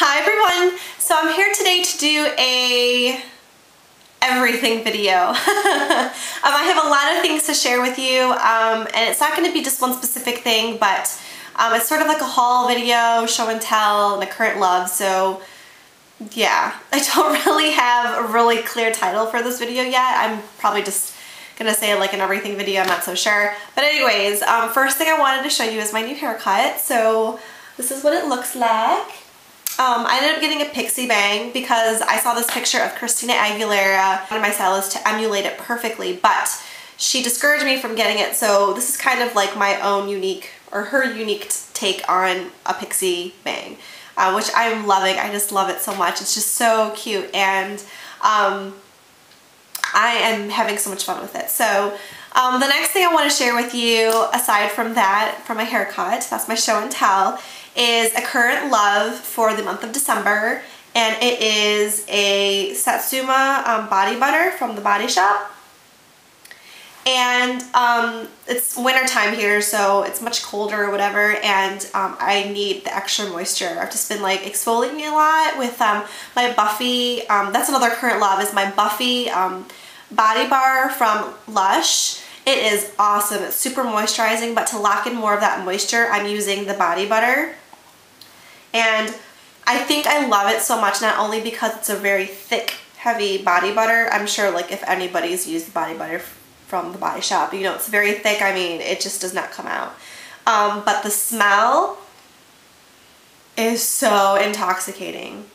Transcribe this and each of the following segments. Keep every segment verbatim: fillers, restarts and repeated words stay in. Hi everyone! So I'm here today to do a everything video. um, I have a lot of things to share with you, um, and it's not going to be just one specific thing, but um, it's sort of like a haul video, show and tell, and a current love. So yeah, I don't really have a really clear title for this video yet. I'm probably just gonna say like an everything video, I'm not so sure. But anyways, um, first thing I wanted to show you is my new haircut. So this is what it looks like. Um, I ended up getting a pixie bang because I saw this picture of Christina Aguilera, one of my stylists, to emulate it perfectly, but she discouraged me from getting it, so this is kind of like my own unique, or her unique take on a pixie bang, uh, which I'm loving. I just love it so much. It's just so cute, and um, I am having so much fun with it. So um, the next thing I want to share with you, aside from that, from my haircut, that's my show and tell, is a current love for the month of December, and it is a Satsuma um, body butter from the Body Shop. And um, it's winter time here, so it's much colder or whatever, and um, I need the extra moisture. I've just been like exfoliating a lot with um, my Buffy, um, that's another current love, is my Buffy um, body bar from Lush. It is awesome. It's super moisturizing, but to lock in more of that moisture, I'm using the body butter. And I think I love it so much, not only because it's a very thick, heavy body butter. I'm sure like if anybody's used the body butter from the Body Shop, you know, it's very thick. I mean, it just does not come out. Um, but the smell is so intoxicating.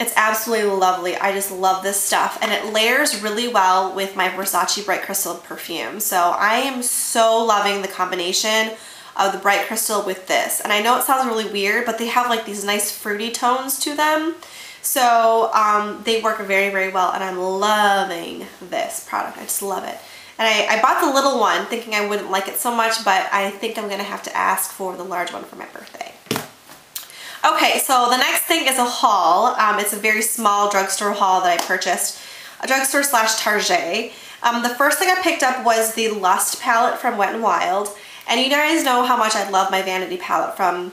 It's absolutely lovely. I just love this stuff, and it layers really well with my Versace Bright Crystal perfume. So I am so loving the combination of the Bright Crystal with this. And I know it sounds really weird, but they have like these nice fruity tones to them. So um, they work very, very well, and I'm loving this product. I just love it. And I, I bought the little one thinking I wouldn't like it so much, but I think I'm gonna have to ask for the large one for my birthday. Okay, so the next thing is a haul. Um, it's a very small drugstore haul that I purchased, a drugstore slash Target. Um, the first thing I picked up was the Lust palette from Wet n Wild, and you guys know how much I love my Vanity palette from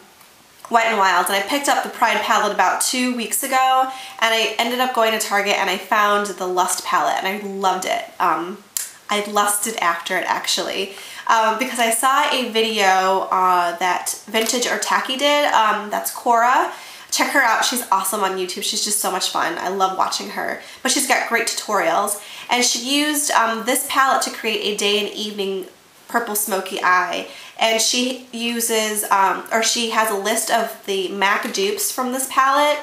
Wet n Wild, and I picked up the Pride palette about two weeks ago, and I ended up going to Target and I found the Lust palette, and I loved it. Um, I lusted after it actually, um, because I saw a video uh, that Vintage or Tacky did, um, that's Cora. Check her out, she's awesome on YouTube, she's just so much fun, I love watching her. But she's got great tutorials, and she used um, this palette to create a day and evening purple smoky eye, and she uses, um, or she has a list of the MAC dupes from this palette.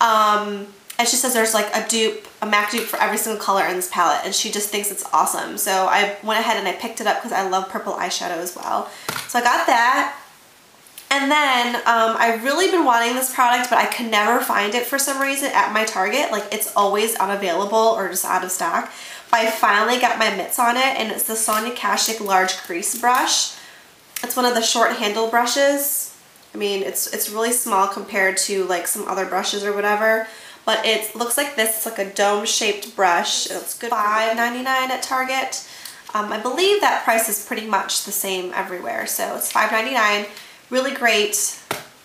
Um, And she says there's like a dupe, a MAC dupe for every single color in this palette, and she just thinks it's awesome. So I went ahead and I picked it up because I love purple eyeshadow as well. So I got that. And then um, I've really been wanting this product, but I could never find it for some reason at my Target. Like it's always unavailable or just out of stock. But I finally got my mitts on it, and it's the Sonia Kashuk Large Crease Brush. It's one of the short handle brushes. I mean, it's, it's really small compared to like some other brushes or whatever. But it looks like this. It's like a dome-shaped brush. It's good five ninety-nine at Target. Um, I believe that price is pretty much the same everywhere. So it's five ninety-nine. Really great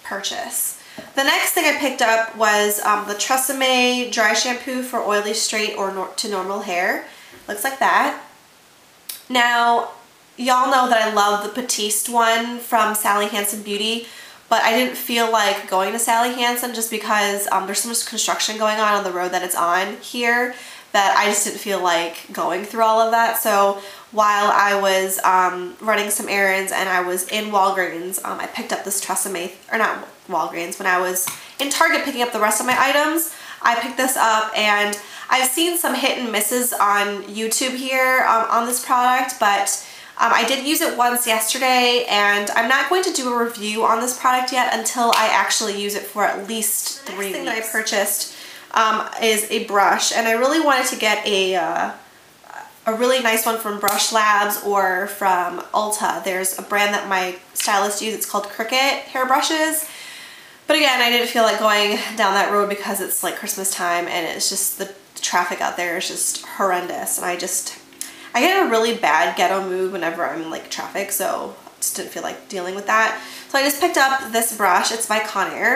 purchase. The next thing I picked up was um, the Tresemmé Dry Shampoo for Oily, Straight, or nor to Normal Hair. Looks like that. Now, y'all know that I love the Batiste one from Sally Hansen Beauty. But I didn't feel like going to Sally Hansen just because um, there's so much construction going on on the road that it's on here that I just didn't feel like going through all of that. So while I was um, running some errands and I was in Walgreens, um, I picked up this Tresemme, or not Walgreens, when I was in Target picking up the rest of my items, I picked this up, and I've seen some hit and misses on YouTube here um, on this product, but Um, I did use it once yesterday, and I'm not going to do a review on this product yet until I actually use it for at least three weeks. The next thing that I purchased um, is a brush, and I really wanted to get a uh, a really nice one from Brush Labs or from Ulta. There's a brand that my stylist uses. It's called Cricut hair brushes. But again, I didn't feel like going down that road because it's like Christmas time, and it's just the traffic out there is just horrendous, and I just. I get in a really bad ghetto mood whenever I'm in like traffic, so I just didn't feel like dealing with that. So I just picked up this brush. It's by Conair.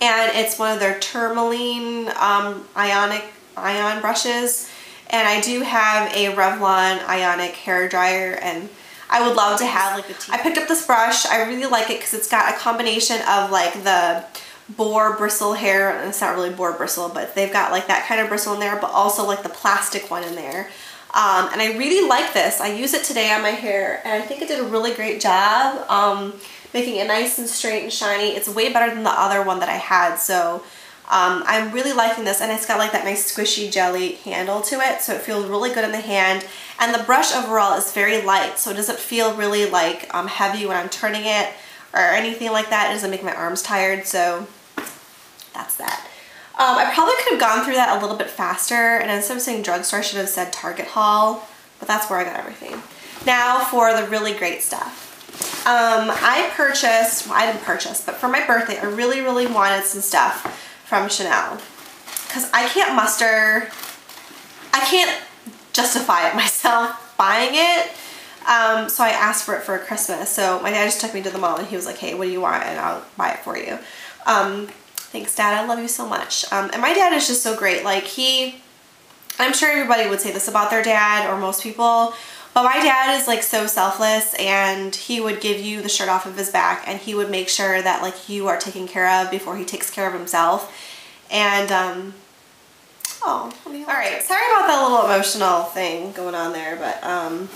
and it's one of their tourmaline um, ionic ion brushes. And I do have a Revlon ionic hair dryer, and I would love to have like a I picked up this brush. I really like it because it's got a combination of like the boar bristle hair, and it's not really boar bristle, but they've got like that kind of bristle in there, but also like the plastic one in there. Um, and I really like this. I use it today on my hair, and I think it did a really great job um, making it nice and straight and shiny. It's way better than the other one that I had, so um, I'm really liking this. And it's got like that nice squishy jelly handle to it, so it feels really good in the hand. And the brush overall is very light, so it doesn't feel really like um, heavy when I'm turning it or anything like that. It doesn't make my arms tired, so that's that. Um, I probably could have gone through that a little bit faster, and instead of saying drugstore I should have said Target haul, but that's where I got everything. Now for the really great stuff. Um, I purchased, well I didn't purchase, but for my birthday I really really wanted some stuff from Chanel, because I can't muster, I can't justify it myself buying it. Um, so I asked for it for Christmas. So my dad just took me to the mall and he was like, hey, what do you want? And I'll buy it for you. Um, thanks dad, I love you so much. Um, and my dad is just so great. Like he, I'm sure everybody would say this about their dad, or most people, but my dad is like so selfless, and he would give you the shirt off of his back, and he would make sure that like you are taken care of before he takes care of himself. And, um, oh, alright, sorry about that little emotional thing going on there, but, um,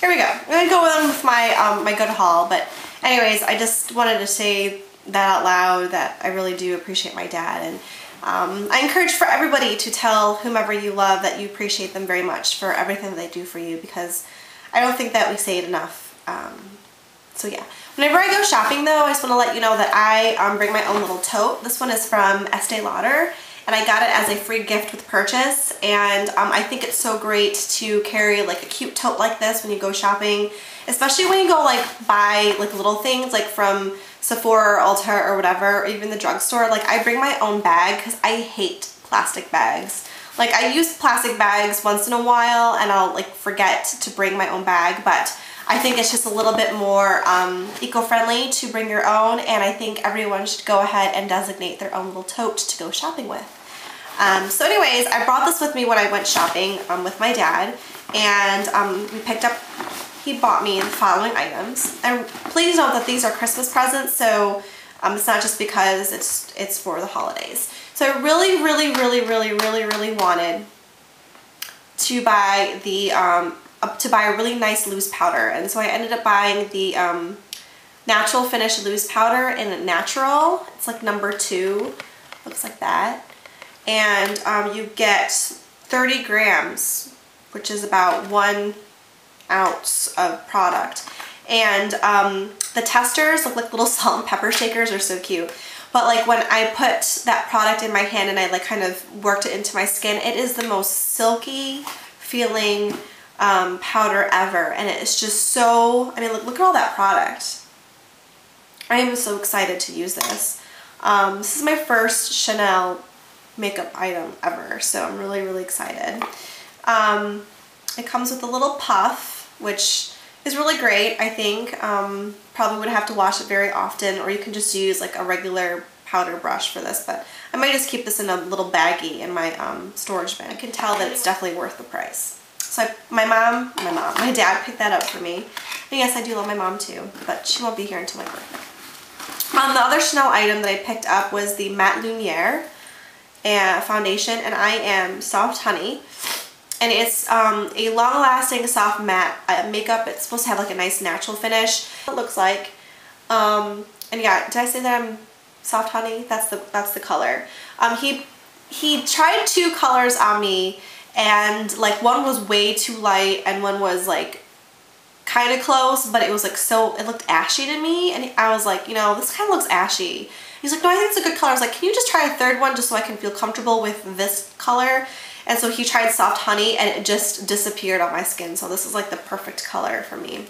here we go. I'm going to go on with my um, my good haul, but anyways, I just wanted to say that out loud, that I really do appreciate my dad, and um, I encourage for everybody to tell whomever you love that you appreciate them very much for everything that they do for you, because I don't think that we say it enough. Um, so yeah. Whenever I go shopping though, I just want to let you know that I um, bring my own little tote. This one is from Estee Lauder, and I got it as a free gift with purchase, and um, I think it's so great to carry like a cute tote like this when you go shopping, especially when you go like buy like little things like from Sephora or Ulta or whatever, or even the drugstore. Like I bring my own bag because I hate plastic bags. Like I use plastic bags once in a while and I'll like forget to bring my own bag, but I think it's just a little bit more um, eco-friendly to bring your own, and I think everyone should go ahead and designate their own little tote to go shopping with. Um, so anyways, I brought this with me when I went shopping um, with my dad, and um, we picked up, he bought me the following items. And please note that these are Christmas presents, so um, it's not just because it's, it's for the holidays. So I really, really, really, really, really, really wanted to buy the, um, to buy a really nice loose powder. And so I ended up buying the um, Natural Finish Loose Powder in Natural. It's like number two, looks like that. And um, you get thirty grams, which is about one ounce of product. And um, the testers look like little salt and pepper shakers, are so cute. But like when I put that product in my hand and I like kind of worked it into my skin, it is the most silky feeling um, powder ever. And it is just so, I mean, look, look at all that product. I am so excited to use this. Um, this is my first Chanel product makeup item ever, so I'm really really excited. Um, it comes with a little puff, which is really great. I think um, probably would have to wash it very often, or you can just use like a regular powder brush for this, but I might just keep this in a little baggie in my um, storage bin. I can tell that it's definitely worth the price. So I, my mom, my mom, my dad picked that up for me, and yes, I do love my mom too, but she won't be here until my birthday. Um, the other Chanel item that I picked up was the Matte Lumiere and foundation, and I am Soft Honey, and it's um, a long-lasting soft matte uh, makeup. It's supposed to have like a nice natural finish, it looks like. Um, and yeah, did I say that I'm Soft Honey? That's the that's the color. Um, he he tried two colors on me, and like one was way too light, and one was like kind of close, but it was like so it looked ashy to me, and I was like, you know, this kind of looks ashy. He's like, no, I think it's a good color. I was like, can you just try a third one just so I can feel comfortable with this color? And so he tried Soft Honey, and it just disappeared on my skin. So this is like the perfect color for me.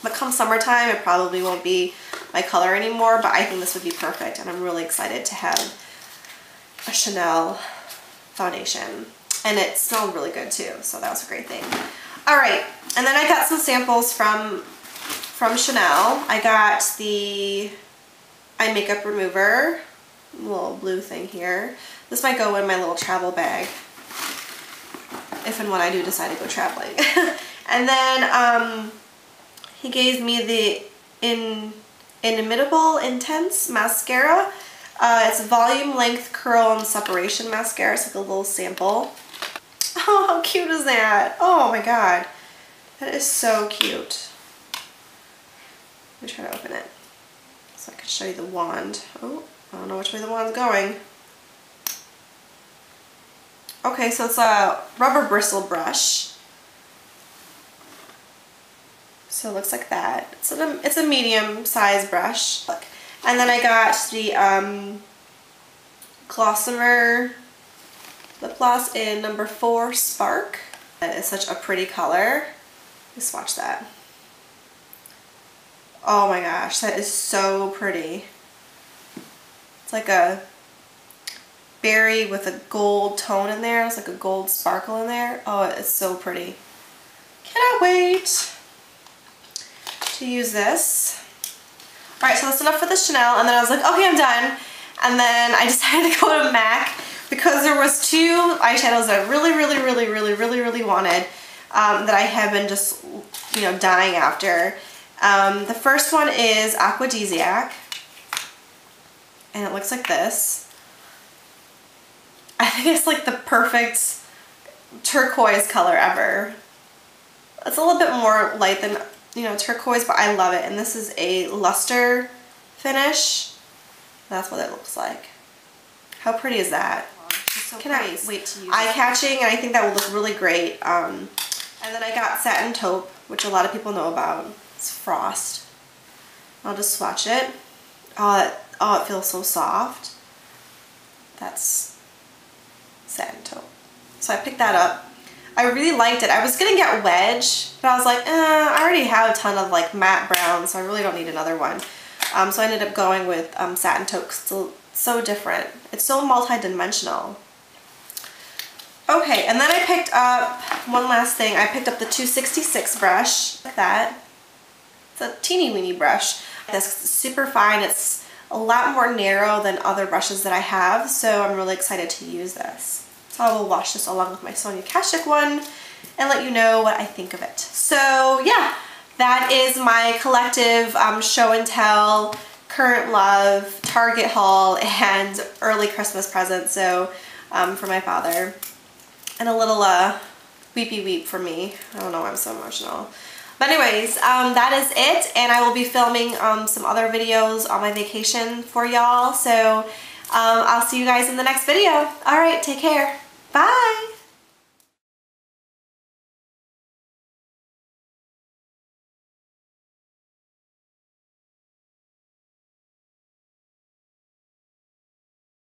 But come summertime, it probably won't be my color anymore, but I think this would be perfect, and I'm really excited to have a Chanel foundation. And it smelled really good too, so that was a great thing. All right, and then I got some samples from, from Chanel. I got the eye makeup remover, little blue thing here. This might go in my little travel bag if and when I do decide to go traveling. And then um, he gave me the in Inimitable Intense Mascara. Uh, it's Volume, Length, Curl, and Separation Mascara. It's like a little sample. Oh, how cute is that? Oh my god. That is so cute. Let me try to open it so I can show you the wand. Oh, I don't know which way the wand's going. Okay, so it's a rubber bristle brush. So it looks like that. It's a, it's a medium size brush. Look. And then I got the um, Glossamer Lip Gloss in number four, Spark. That is such a pretty color. Let me swatch that. Oh my gosh, that is so pretty. It's like a berry with a gold tone in there. It's like a gold sparkle in there. Oh, it's so pretty. Cannot wait to use this. All right, so that's enough for the Chanel, and then I was like, okay, I'm done. And then I decided to go to MAC because there was two eyeshadows that I really, really, really, really, really, really wanted um, that I have been just, you know, dying after. Um, the first one is Aquadisiac, and it looks like this. I think it's like the perfect turquoise color ever. It's a little bit more light than, you know, turquoise, but I love it. And this is a luster finish. That's what it looks like. How pretty is that? So cannot wait to use it. Eye-catching, and I think that will look really great. Um, and then I got Satin Taupe, which a lot of people know about. It's Frost. I'll just swatch it. Oh, that, oh, it feels so soft. That's Satin Taupe. So I picked that up. I really liked it. I was gonna get Wedge, but I was like, eh, I already have a ton of like matte browns, so I really don't need another one. Um, so I ended up going with um, Satin Taupe. It's so, so different. It's so multi-dimensional. Okay, and then I picked up one last thing. I picked up the two sixty-six brush. Like that. It's a teeny weeny brush. It's super fine. It's a lot more narrow than other brushes that I have, so I'm really excited to use this. So I will wash this along with my Sonia Kashuk one and let you know what I think of it. So yeah, that is my collective um, show and tell, current love, Target haul, and early Christmas present. So um, for my father, and a little uh, weepy weep for me. I don't know why I'm so emotional. But anyways, um, that is it, and I will be filming um, some other videos on my vacation for y'all, so um, I'll see you guys in the next video. Alright, take care. Bye!